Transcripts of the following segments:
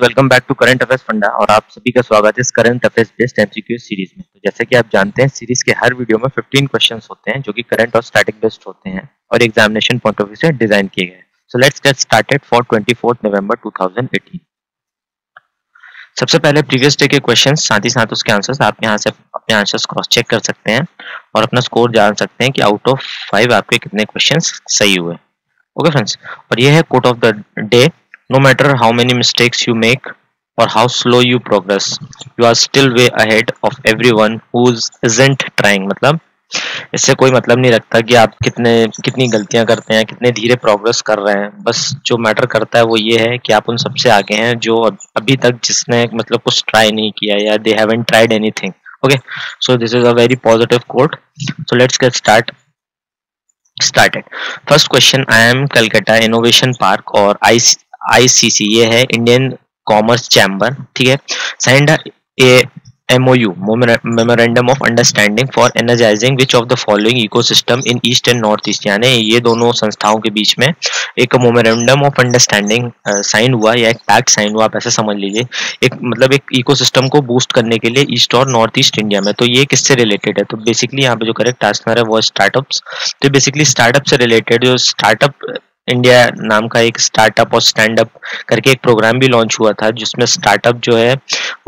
Welcome back to current affairs funda और आप सभी का स्वागत है इस current affairs based MCQ series में। तो जैसे कि आप जानते हैं सीरीज के हर वीडियो में 15 क्वेश्चंस होते हैं जो कि करंट और स्टैटिक बेस्ड होते हैं और एग्जामिनेशन पॉइंट ऑफ व्यू से डिजाइन किए गए। So let's get started for 24 November 2018। सबसे पहले प्रीवियस डे के क्वेश्चन साथ ही साथ उसके आंसर्स, आप यहाँ से अपने आंसर्स क्रॉस चेक कर सकते हैं और अपना स्कोर जान सकते हैं कि आउट ऑफ 5 आपके कितने क्वेश्चन सही हुए। ओके फ्रेंड्स, और ये है quote of the day. No matter how many mistakes you make or how slow you progress, you are still way ahead of everyone who isn't trying। मतलब इससे कोई मतलब नहीं रखता कि आप कितनी गलतियां करते हैं, कितने धीरे प्रोग्रेस कर रहे हैं। बस जो मैटर करता है वो ये है कि आप उन सबसे आगे हैं जो अभी तक जिसने मतलब कुछ ट्राई नहीं किया या they haven't tried anything। Okay, so this is a very positive quote. So let's get started. First question, I am Kolkata Innovation Park और ICC ये है इंडियन कॉमर्स चैम्बर, ठीक है। Signed a MOU memorandum of understanding for energising which of the following ecosystem in east and north east, यानी ये दोनों संस्थाओं के बीच में एक मेमोरेंडम ऑफ अंडरस्टैंडिंग साइन हुआ या एक पैक्ट साइन हुआ, आप ऐसे समझ लीजिए। एक मतलब एक इकोसिस्टम को बूस्ट करने के लिए ईस्ट और नॉर्थ ईस्ट इंडिया में। तो ये किससे रिलेटेड है? तो बेसिकली यहाँ पे जो करेक्ट आंसर है वो स्टार्टअप्स। तो बेसिकली स्टार्टअप से रिलेटेड, जो स्टार्टअप इंडिया नाम का एक स्टार्टअप और स्टैंड अप करके एक प्रोग्राम भी लॉन्च हुआ था जिसमें स्टार्टअप जो है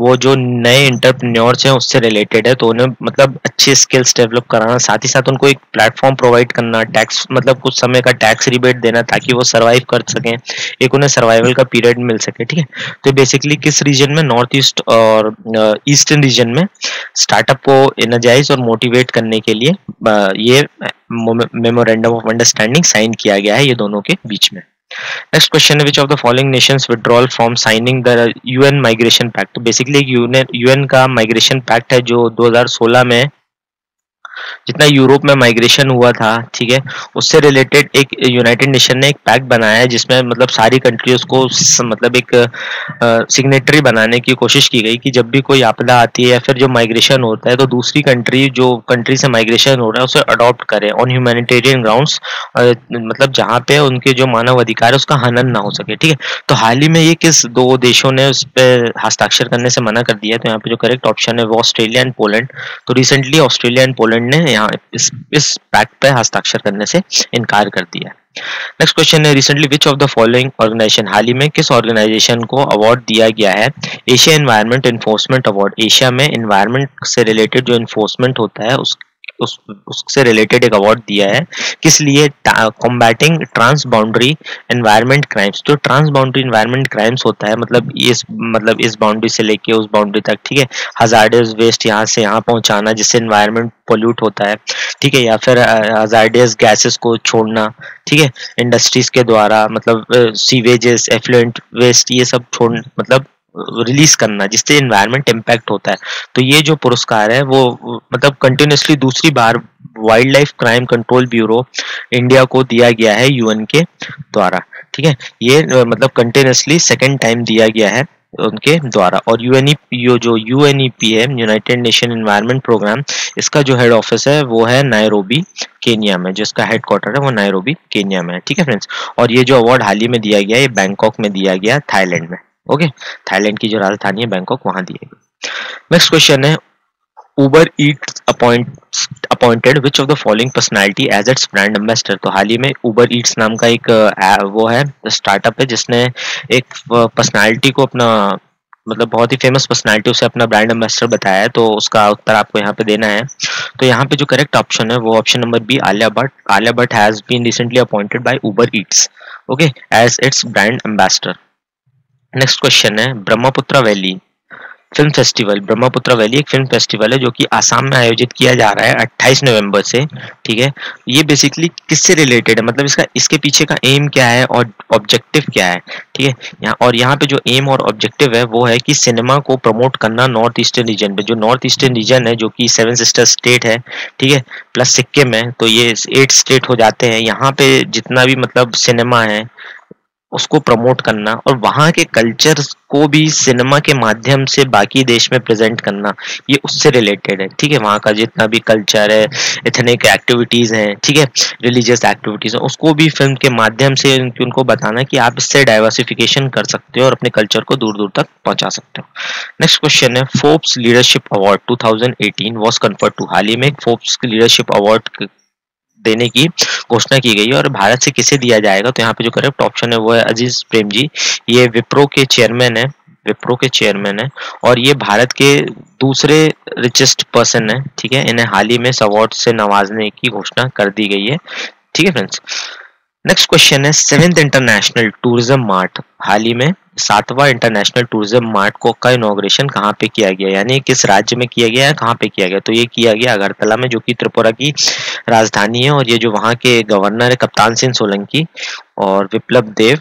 वो जो नए एंटरप्रेन्योर्स हैं उससे रिलेटेड है। तो उन्हें मतलब अच्छे स्किल्स डेवलप कराना, साथ ही साथ उनको एक प्लेटफॉर्म प्रोवाइड करना, टैक्स मतलब कुछ समय का टैक्स रिबेट देना ताकि वो सर्वाइव कर सकें, एक उन्हें सर्वाइवल का पीरियड मिल सके, ठीक है। तो बेसिकली किस रीजन में, नॉर्थ ईस्ट और ईस्टर्न रीजन में स्टार्टअप को एनर्जाइज और मोटिवेट करने के लिए ये मेमोरेंडम ऑफ अंडरस्टैंडिंग साइन किया गया है ये दोनों के बीच में। नेक्स्ट क्वेश्चन है which of the following nations withdrawal from signing the UN migration pact. Basically एक UN का माइग्रेशन पैक्ट है जो 2016 में जितना यूरोप में माइग्रेशन हुआ था, ठीक है, उससे रिलेटेड एक यूनाइटेड नेशन ने एक पैक्ट बनाया है जिसमें मतलब सारी कंट्रीज को मतलब एक सिग्नेटरी बनाने की कोशिश की गई कि जब भी कोई आपदा आती है या फिर जो माइग्रेशन होता है तो दूसरी कंट्री जो कंट्री से माइग्रेशन हो रहा है उसे अडॉप्ट करे ऑन ह्यूमैनिटेरियन ग्राउंड्स, मतलब जहाँ पे उनके जो मानव अधिकार है उसका हनन ना हो सके, ठीक है। तो हाल ही में ये किस दो देशों ने उस पर हस्ताक्षर करने से मना कर दिया है? तो यहाँ पे जो करेक्ट ऑप्शन है वो ऑस्ट्रेलिया एंड पोलैंड। तो रिसेंटली ऑस्ट्रेलिया एंड पोलैंड ने यहाँ इस पैक्ट पर हस्ताक्षर करने से इनकार कर दिया। नेक्स्ट क्वेश्चन है recently which of the following organisation, हाल ही में किस ऑर्गेनाइजेशन को अवार्ड दिया गया है Asia environment enforcement award. Asia में एनवायरमेंट से रिलेटेड जो एनफोर्समेंट होता है उससे रिलेटेड एक अवार्ड दिया है। किस लिए? Combating trans boundary environment crimes. तो ट्रांस बाउंड्री एनवायरमेंट क्राइम्स होता है मतलब इस बाउंड्री से लेके उस बाउंड्री तक, ठीक है, हजार्डियस वेस्ट यहाँ से यहाँ पहुँचाना जिससे एनवायरमेंट पोल्यूट होता है, ठीक है, या फिर हजार्डियस गैसेस को छोड़ना, ठीक है, इंडस्ट्रीज के द्वारा मतलब सीवेजेस एफ्लुएंट वेस्ट ये सब छोड़ना मतलब रिलीज करना जिससे एनवायरमेंट इम्पैक्ट होता है। तो ये जो पुरस्कार है वो मतलब कंटिन्यूसली दूसरी बार wild life crime control bureau India को दिया गया है UN के द्वारा, ठीक है। ये मतलब कंटिन्यूसली सेकेंड टाइम दिया गया है उनके द्वारा। और UNEP है यूनाइटेड नेशन एनवायरमेंट प्रोग्राम, इसका जो हेड ऑफिस है वो है नायरोबी केन्या में, जिसका हेड क्वार्टर है वो नायरोबी केन्या में है, ठीक है फ्रेंड्स। और ये जो अवार्ड हाल ही में दिया गया ये बैंकॉक में दिया गया, थाईलैंड में। ओके, थाईलैंड की जो राजधानी है बैंकॉक, वहां दी है। नेक्स्ट क्वेश्चन है Uber Eats appointed which of the following personality as its brand ambassador. तो हाल ही में उबर ईट्स नाम का एक वो है स्टार्टअप है जिसने एक पर्सनालिटी को अपना मतलब बहुत ही फेमस पर्सनालिटी उसे अपना ब्रांड एम्बेसडर बताया है। तो उसका उत्तर आपको यहाँ पे देना है। तो यहाँ पे जो करेक्ट ऑप्शन है वो option number B Alia Bhatt. Alia Bhatt has been recently appointed by Uber Eats, okay, as its brand ambassador. Next question है Brahmaputra valley film festival. Brahmaputra valley एक फिल्म फेस्टिवल है जो कि आसाम में आयोजित किया जा रहा है 28 नवंबर से, ठीक है। ये बेसिकली किससे रिलेटेड है, मतलब इसके पीछे का एम क्या है और ऑब्जेक्टिव क्या है, ठीक है। यहाँ पे जो एम और ऑब्जेक्टिव है वो है कि सिनेमा को प्रमोट करना नॉर्थ ईस्टर्न रीजन पे, जो नॉर्थ ईस्टर्न रीजन है जो कि 7 सिस्टर स्टेट है, ठीक है, प्लस सिक्किम है, तो ये 8 स्टेट हो जाते हैं। यहाँ पे जितना भी मतलब सिनेमा है उसको प्रमोट करना और वहाँ के कल्चर्स को भी सिनेमा के माध्यम से बाकी देश में प्रेजेंट करना, ये उससे रिलेटेड है। ठीक है, वहाँ का जितना भी कल्चर है, एथनिक एक्टिविटीज़ हैं, ठीक है, रिलीजियस एक्टिविटीज़ हैं, उसको भी फिल्म के माध्यम से उनको बताना कि आप इससे डाइवर्सिफिकेशन कर सकते हो और अपने कल्चर को दूर दूर तक पहुँचा सकते हो। नेक्स्ट क्वेश्चन है, Forbes leadership award 2018 was conferred to. हाल ही में फोर्ब्स लीडरशिप अवार्ड देने की घोषणा की गई है और भारत से किसे दिया जाएगा, तो यहाँ पे जो करेक्ट ऑप्शन है वो है अजीम प्रेमजी। ये विप्रो के चेयरमैन है, विप्रो के चेयरमैन है और ये भारत के दूसरे रिचेस्ट पर्सन है। ठीक है, इन्हें हाल ही में इस अवार्ड से नवाजने की घोषणा कर दी गई है। ठीक है फ्रेंड्स, नेक्स्ट क्वेश्चन है, सेवेंथ इंटरनेशनल टूरिज्म मार्ट, हाल ही में सातवां इंटरनेशनल टूरिज्म मार्ट को का इनॉग्रेशन कहाँ पे किया गया, यानी किस राज्य में किया गया है, कहाँ पे किया गया, तो ये किया गया अगरतला में, जो कि त्रिपुरा की राजधानी है और ये जो वहाँ के गवर्नर है कप्तान सिंह सोलंकी और विप्लव देव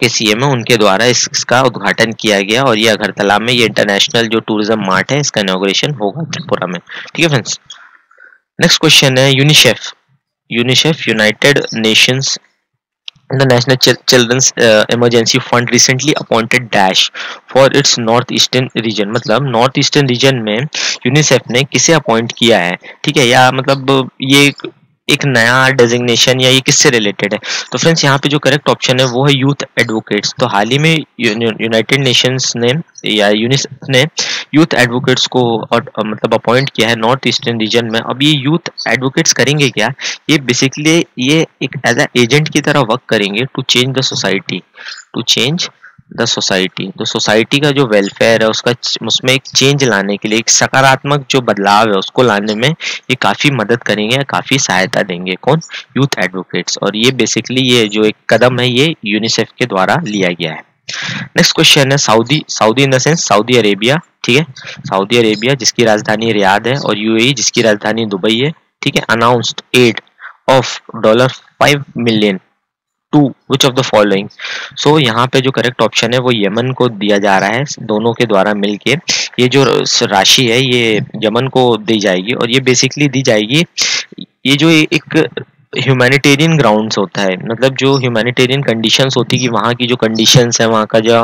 के सीएम है, उनके द्वारा इसका उद्घाटन किया गया और ये अगरतला में ये इंटरनेशनल जो टूरिज्म मार्ट है इसका इनॉग्रेशन होगा त्रिपुरा में। ठीक है फ्रेंड्स, नेक्स्ट क्वेश्चन है, UNICEF, UNICEF United Nations International Children's Emergency Fund recently appointed dash for its North Eastern region, मतलब North Eastern region में यूनिसेफ ने किसे अपॉइंट किया है। ठीक है, या मतलब ये एक नया डेजिग्नेशन या ये किससे रिलेटेड है, तो फ्रेंड्स यहाँ पे जो करेक्ट ऑप्शन है वो है यूथ एडवोकेट्स। तो हाल ही में यूनाइटेड नेशंस ने या यूनिसेफ ने यूथ एडवोकेट्स को मतलब अपॉइंट किया है नॉर्थ ईस्टर्न रीजन में। अब ये यूथ एडवोकेट्स करेंगे क्या, ये बेसिकली ये एक एज अ एजेंट की तरह वर्क करेंगे to change the society, to change the society. तो सोसाइटी का जो वेलफेयर है उसका उसमें एक चेंज लाने के लिए, एक सकारात्मक जो बदलाव है उसको लाने में ये काफ़ी मदद करेंगे, काफ़ी सहायता देंगे। कौन, यूथ एडवोकेट्स। और ये बेसिकली ये जो एक कदम है ये यूनिसेफ के द्वारा लिया गया है। नेक्स्ट क्वेश्चन है, Saudi, Saudi in the sense Saudi Arabia, ठीक है, सऊदी अरेबिया जिसकी राजधानी रियाद है और यूएई जिसकी राजधानी दुबई है, ठीक है, announced aid of $5 million to which of the following. So यहाँ पे जो करेक्ट ऑप्शन है वो यमन को दिया जा रहा है, दोनों के द्वारा मिलके ये जो राशि है ये यमन को दी जाएगी और ये बेसिकली दी जाएगी, ये जो एक ह्यूमैनिटेरियन ग्राउंड्स होता है, मतलब जो ह्यूमैनिटेरियन कंडीशंस होती है कि वहाँ की जो कंडीशंस है वहाँ का जो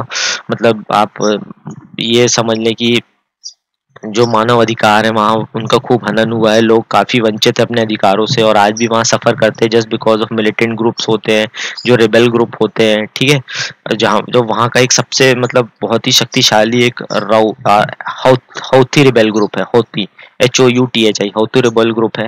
मतलब आप ये समझ लें कि जो मानव अधिकार है वहाँ उनका खूब हनन हुआ है, लोग काफ़ी वंचित हैं अपने अधिकारों से और आज भी वहाँ सफ़र करते हैं just because of militant groups होते हैं, जो रिबेल ग्रुप होते हैं। ठीक है, जहाँ जो वहाँ का एक सबसे मतलब बहुत ही शक्तिशाली एक हौथी रिबेल ग्रुप है, Houthi HOUTHI Houthi rebel group है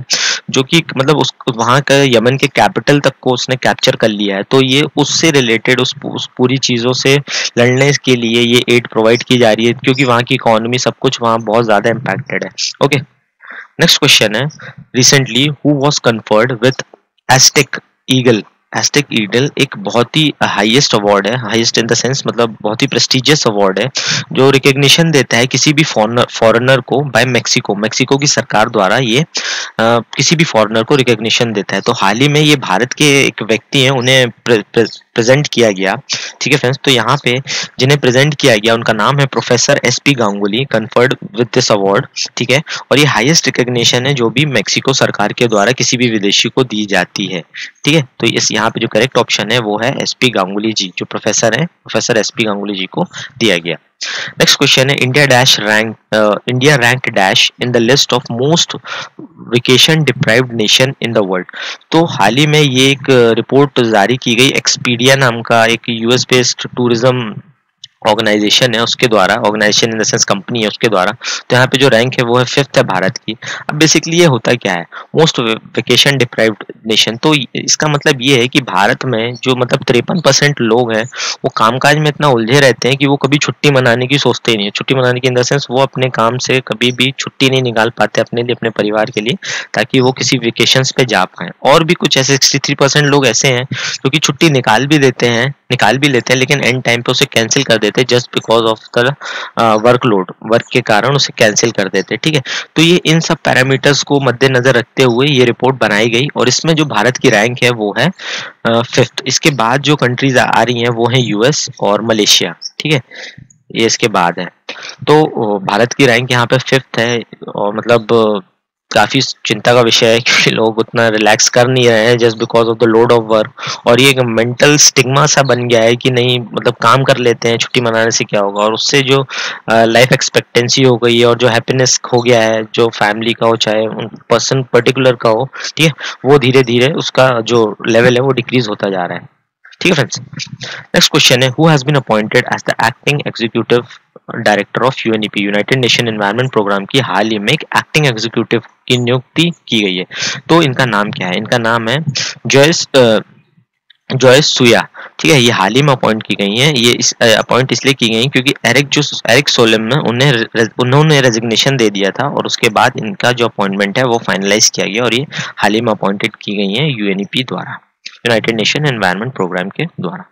जो कि मतलब उस वहाँ का यमन के कैपिटल तक को उसने कैप्चर कर लिया है। तो ये उससे रिलेटेड उस पूरी चीज़ों से लड़ने के लिए ये एड प्रोवाइड की जा रही है क्योंकि वहाँ की इकोनॉमी सब कुछ वहाँ बहुत ज़्यादा इम्पैक्टेड है। ओके, नेक्स्ट क्वेश्चन है, recently who was conferred with Aztec eagle. Aztec eagle एक बहुत ही हाईएस्ट अवार्ड है, हाईएस्ट इन द सेंस मतलब बहुत ही प्रेस्टिजियस अवार्ड है जो रिकग्निशन देता है किसी भी फॉरेनर को बाय मेक्सिको, मेक्सिको की सरकार द्वारा ये किसी भी फॉरेनर को रिकग्निशन देता है। तो हाल ही में ये भारत के एक व्यक्ति हैं, उन्हें प्रेजेंट किया गया। ठीक है फ्रेंड्स, तो यहाँ पे जिन्हें प्रेजेंट किया गया उनका नाम है professor S.P. Ganguly, conferred with this award. ठीक है, और ये हाईएस्ट रिकग्निशन है जो भी मेक्सिको सरकार के द्वारा किसी भी विदेशी को दी जाती है। ठीक है, तो इस यहाँ पे जो करेक्ट ऑप्शन है वो है S.P. गांगुली जी, जो प्रोफेसर है, प्रोफेसर S.P. गांगुली जी को दिया गया। नेक्स्ट क्वेश्चन है, India rank dash in the list of most vacation deprived nation in the world. तो हाल ही में ये एक रिपोर्ट जारी की गई, एक्सपीडिया नाम का एक यूएस बेस्ड टूरिज्म ऑर्गेनाइजेशन है उसके द्वारा, organisation in the sense company है उसके द्वारा। तो यहाँ पे जो रैंक है वो है 5th है भारत की। अब बेसिकली ये होता क्या है, मोस्ट वेकेशन डिप्राइव्ड नेशन, तो इसका मतलब ये है कि भारत में जो मतलब 53% लोग हैं वो कामकाज में इतना उलझे रहते हैं कि वो कभी छुट्टी मनाने की सोचते ही नहीं है। छुट्टी मनाने की इन द सेंस वो अपने काम से कभी भी छुट्टी नहीं निकाल पाते अपने लिए, अपने परिवार के लिए, ताकि वो किसी वेकेशन पे जा पाएँ। और भी कुछ ऐसे 63% लोग ऐसे हैं जो कि छुट्टी निकाल भी देते हैं, निकाल भी लेते हैं, लेकिन एंड टाइम पे उसे कैंसिल कर देते हैं just because of the workload, work के कारण उसे कैंसिल कर देते हैं। ठीक है, तो ये इन सब पैरामीटर्स को मद्देनजर रखते हुए ये रिपोर्ट बनाई गई और इसमें जो भारत की रैंक है वो है 5th। इसके बाद जो कंट्रीज आ रही हैं वो है यूएस और मलेशिया। ठीक है, ये इसके बाद है, तो भारत की रैंक यहाँ पे 5th है और मतलब काफ़ी चिंता का विषय है कि लोग उतना रिलैक्स कर नहीं रहे हैं just because of the load of work, और ये एक मेंटल स्टिग्मा सा बन गया है कि नहीं मतलब काम कर लेते हैं, छुट्टी मनाने से क्या होगा, और उससे जो लाइफ एक्सपेक्टेंसी हो गई है और जो हैप्पीनेस हो गया है जो फैमिली का हो चाहे पर्सन पर्टिकुलर का हो, ठीक है, वो धीरे धीरे उसका जो लेवल है वो डिक्रीज होता जा रहा है। ठीक है फ्रेंड्स, नेक्स्ट क्वेश्चन है, who has been appointed as the acting executive director of UNEP United Nation environment programme की हाल ही में एक एक्टिंग एग्जीक्यूटिव की नियुक्ति की गई है, तो इनका नाम क्या है? इनका नाम है जॉयस सुया, ठीक है, ये हाल ही में अपॉइंट की गई हैं। ये अपॉइंट इसलिए की गई क्योंकि एरिक सोलेम ने उन्होंने रेजिग्नेशन दे दिया था और उसके बाद इनका जो अपॉइंटमेंट है वो फाइनलाइज किया गया और ये हाल ही में अपॉइंटेड की गई है यूएनईपी द्वारा, यूनाइटेड नेशन एनवायरनमेंट प्रोग्राम के द्वारा।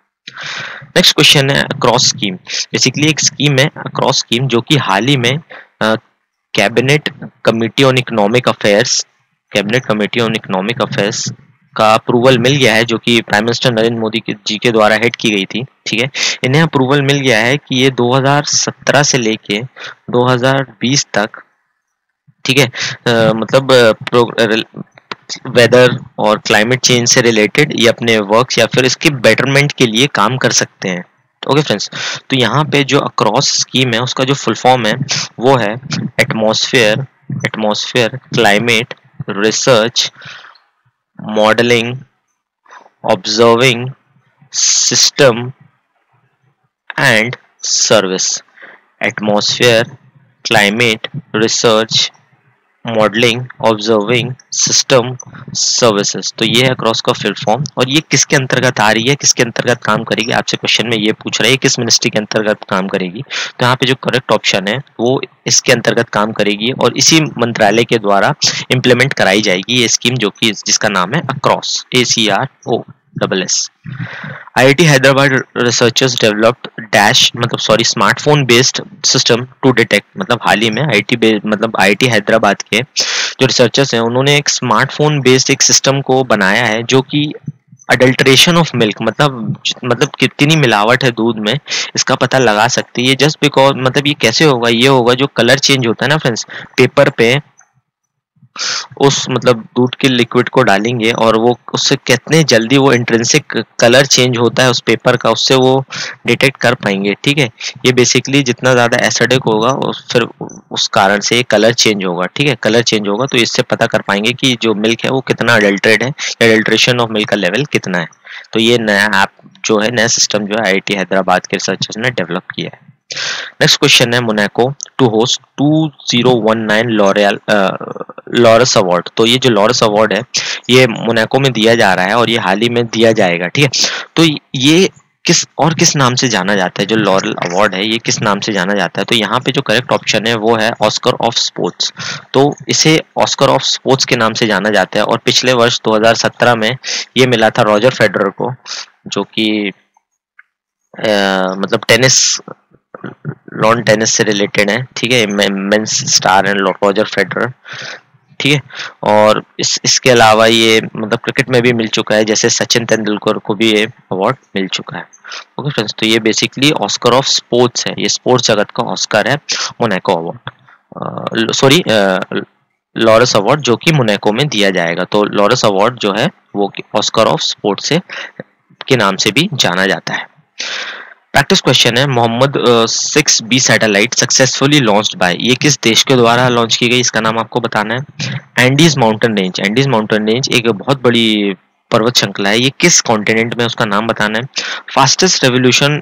नेक्स्ट क्वेश्चन है अक्रॉस स्कीम, बेसिकली एक स्कीम है अक्रॉस स्कीम जो कि हाल ही में cabinet committee on economic affairs का अप्रूवल मिल गया है, जो कि प्राइम मिनिस्टर नरेंद्र मोदी जी के द्वारा हेड की गई थी। ठीक है, इन्हें अप्रूवल मिल गया है कि ये 2017 से लेके 2020 तक, ठीक है, मतलब वेदर और क्लाइमेट चेंज से रिलेटेड ये अपने वर्क्स या फिर इसके बेटरमेंट के लिए काम कर सकते हैं। ओके फ्रेंड्स, तो यहाँ पे जो अक्रॉस स्कीम है उसका जो फुल फॉर्म है वो है atmosphere climate research modelling observing system and service, atmosphere climate research modelling observing system services, तो ये है अक्रॉस का फुल फॉर्म। और ये किसके अंतर्गत आ रही है, किसके अंतर्गत काम करेगी, आपसे क्वेश्चन में ये पूछ रहा है किस मिनिस्ट्री के अंतर्गत काम करेगी, तो यहाँ पे जो करेक्ट ऑप्शन है वो इसके अंतर्गत काम करेगी और इसी मंत्रालय के द्वारा इम्प्लीमेंट कराई जाएगी ये स्कीम, जो कि जिसका नाम है across, ACROSS। IIT Hyderabad researchers developed smartphone based system to detect, मतलब हाल ही में IIT हैदराबाद के जो रिसर्चर्स हैं उन्होंने एक स्मार्टफोन बेस्ड एक सिस्टम को बनाया है जो कि अडल्ट्रेशन ऑफ मिल्क, मतलब कितनी मिलावट है दूध में, इसका पता लगा सकती है। जस्ट बिकॉज मतलब ये कैसे होगा, ये होगा जो कलर चेंज होता है ना फ्रेंड्स, पेपर पे उस मतलब दूध के लिक्विड को डालेंगे और वो उससे कितने जल्दी वो इंट्रिंसिक कलर चेंज होता है उस पेपर का, उससे वो डिटेक्ट कर पाएंगे। ठीक है, ये बेसिकली जितना ज़्यादा एसिडिक होगा और फिर उस कारण से ये कलर चेंज होगा, ठीक है, कलर चेंज होगा, तो इससे पता कर पाएंगे कि जो मिल्क है वो कितना अडल्ट्रेट है, अडल्ट्रेशन ऑफ मिल्क का लेवल कितना है। तो ये नया ऐप जो है, नया सिस्टम जो है IIT हैदराबाद के रिसर्चर्स ने डेवलप किया है। नेक्स्ट क्वेश्चन है, Monaco to host 2019 Laureus award, तो ये जो लॉरेस अवार्ड है ये मोनाको में दिया जा रहा है और ये हाल ही में दिया जाएगा। ठीक है, तो ये किस नाम से जाना जाता है, जो लॉरेल अवार्ड है ये किस नाम से जाना जाता है, तो यहाँ पे जो करेक्ट ऑप्शन है वो है ऑस्कर ऑफ स्पोर्ट्स, तो इसे ऑस्कर ऑफ स्पोर्ट्स के नाम से जाना जाता है। और पिछले वर्ष 2017 में ये मिला था रॉजर फेडरर को, जो कि मतलब लॉन टेनिस से रिलेटेड है। ठीक है, men's star and Roger Federer, ठीक है, और इसके अलावा ये मतलब क्रिकेट में भी मिल चुका है, जैसे सचिन तेंदुलकर को भी ये अवार्ड मिल चुका है। ओके फ्रेंड्स, तो ये बेसिकली ऑस्कर ऑफ स्पोर्ट्स है, ये स्पोर्ट्स जगत का ऑस्कर है Monaco award, sorry Laureus award, जो कि मोनाको में दिया जाएगा। तो लॉरेस अवार्ड जो है वो ऑस्कर ऑफ स्पोर्ट्स के नाम से भी जाना जाता है। प्रैक्टिस क्वेश्चन है, Mohammed 6B satellite successfully launched by, ये किस देश के द्वारा लॉन्च की गई, इसका नाम आपको बताना है। एंडीज माउंटेन रेंज एक बहुत बड़ी पर्वत श्रृंखला है, ये किस कॉन्टिनेंट में, उसका नाम बताना है। Fastest revolution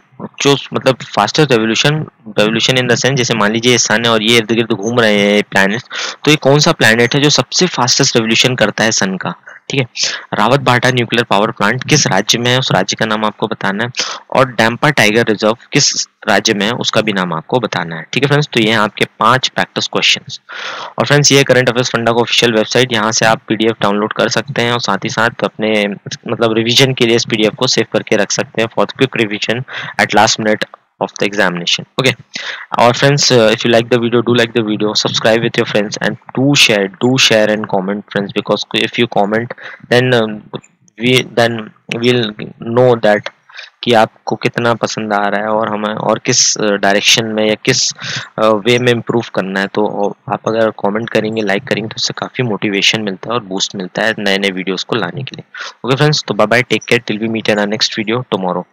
in the sense, जैसे मान लीजिए सन है और ये इर्द गिर्द घूम रहे हैं प्लैनेट, तो ये कौन सा प्लैनेट है जो सबसे फास्टेस्ट रेवोल्यूशन करता है सन का। ठीक है, रावतभाटा न्यूक्लियर पावर प्लांट किस राज्य में है, उस राज्य का नाम आपको बताना है। और डैम्पा टाइगर रिजर्व किस राज्य में है, उसका भी नाम आपको बताना है। ठीक है फ्रेंड्स, तो ये हैं आपके 5 प्रैक्टिस क्वेश्चंस। और फ्रेंड्स, ये करंट अफेयर्स फंडा का ऑफिशियल वेबसाइट, यहाँ से आप PDF डाउनलोड कर सकते हैं और साथ ही साथ अपने मतलब रिविजन के लिए इस PDF को सेव करके रख सकते हैं for quick revision at last minute of the examination. Okay, our friends, if you like the video, do like the video, subscribe with your friends, and do share and comment, friends, because if you comment, then we'll know that कि आपको कितना पसंद आ रहा है और हमें और किस डायरेक्शन में या किस वे में इम्प्रूव करना है। तो आप अगर कमेंट करेंगे, लाइक करेंगे तो उससे काफ़ी मोटिवेशन मिलता है और बूस्ट मिलता है नए नए वीडियोस को लाने के लिए। ओके फ्रेंड्स, तो bye bye, take care, till we meet in our next video tomorrow.